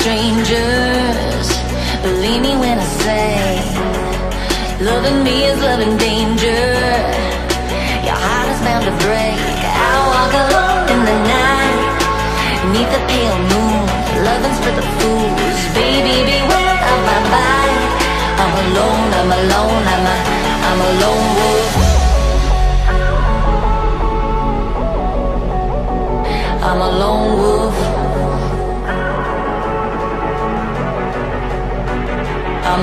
strangers. Believe me when I say, loving me is loving danger. Your heart is bound to break. I walk alone in the night, neath the pale moon. Loving's for the fools. Baby, beware of my body. I'm alone, I'm alone, I'm a lone wolf. I'm a lone wolf. I'm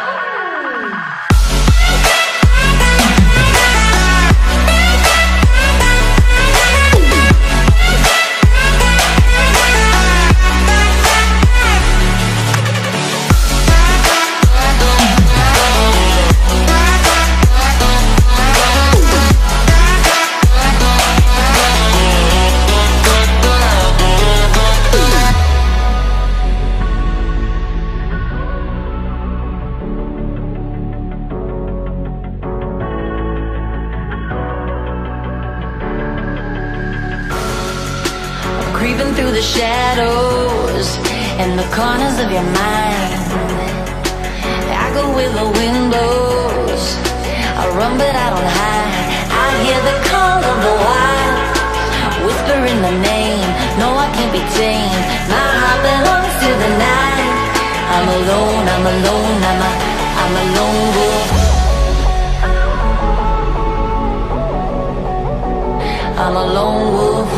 creeping through the shadows and the corners of your mind. I go with the windows, I run but I don't hide. I hear the call of the wild, whispering the name. No, I can't be tamed. My heart belongs to the night. I'm alone, I'm alone, I'm a lone wolf. I'm a lone wolf.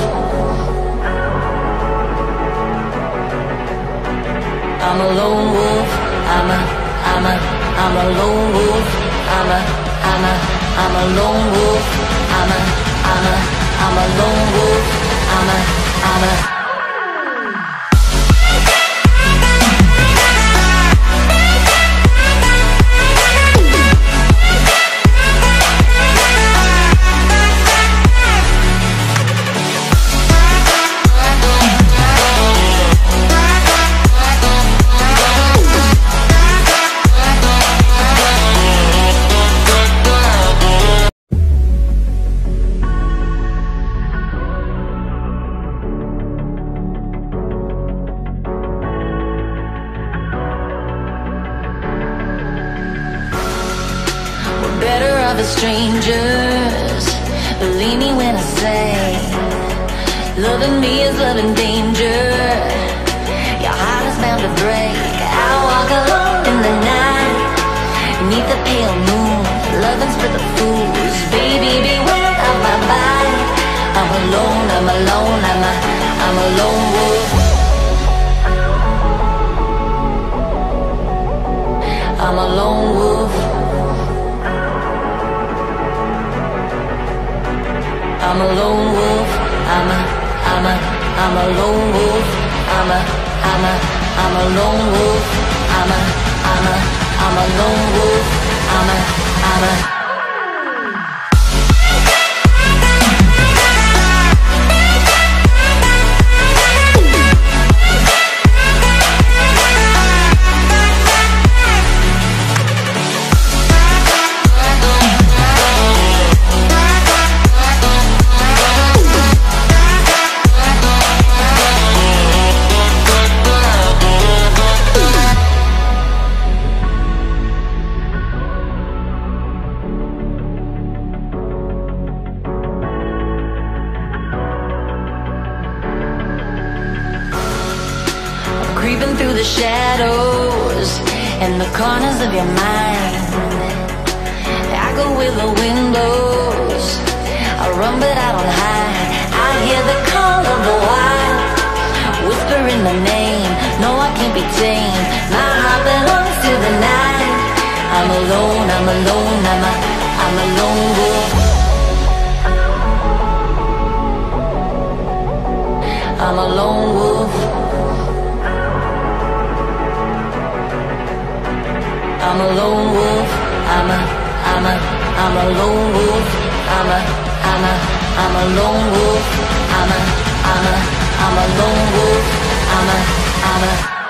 I'm a lone wolf. I'm a lone wolf. I'm a lone wolf. I'm a lone wolf. I'm a strangers, believe me when I say, loving me is loving danger. Your heart is bound to break. I walk alone in the night, neath the pale moon. Loving's for the fools. Baby, beware of my body. I'm alone, I'm alone, I'm a lone wolf. I'm a lone wolf. I'm a lone wolf. I'm a lone wolf. I'm a lone wolf. I'm a lone wolf. I'm a creeping through the shadows and the corners of your mind. I go with the windows, I run but I don't hide. I hear the call of the wild, whispering the name. No, I can't be tamed. My heart belongs to the night. I'm alone, I'm alone, I'm a lone wolf. I'm a lone wolf. I'm a lone wolf. I'm a lone wolf. I'm a lone wolf. I'm a lone wolf. I'm a